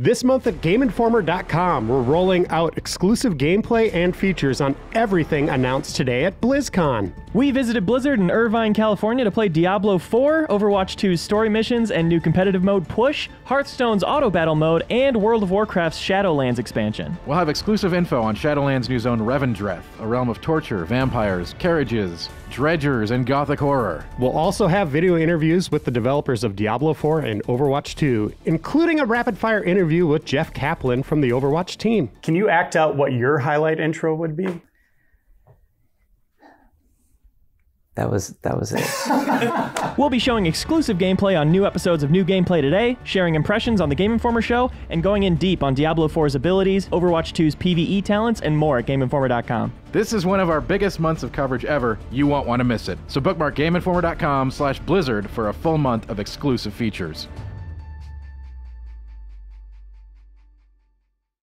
This month at GameInformer.com, we're rolling out exclusive gameplay and features on everything announced today at BlizzCon. We visited Blizzard in Irvine, California to play Diablo 4, Overwatch 2's story missions and new competitive mode Push, Hearthstone's auto battle mode, and World of Warcraft's Shadowlands expansion. We'll have exclusive info on Shadowlands' new zone Revendreth, a realm of torture, vampires, carriages, dredgers, and gothic horror. We'll also have video interviews with the developers of Diablo 4 and Overwatch 2, including a rapid-fire interview with Jeff Kaplan from the Overwatch team. Can you act out what your highlight intro would be? That was it. We'll be showing exclusive gameplay on new episodes of New Gameplay Today, sharing impressions on the Game Informer show, and going in deep on Diablo 4's abilities, Overwatch 2's PvE talents, and more at GameInformer.com. This is one of our biggest months of coverage ever. You won't want to miss it. So bookmark GameInformer.com/Blizzard for a full month of exclusive features.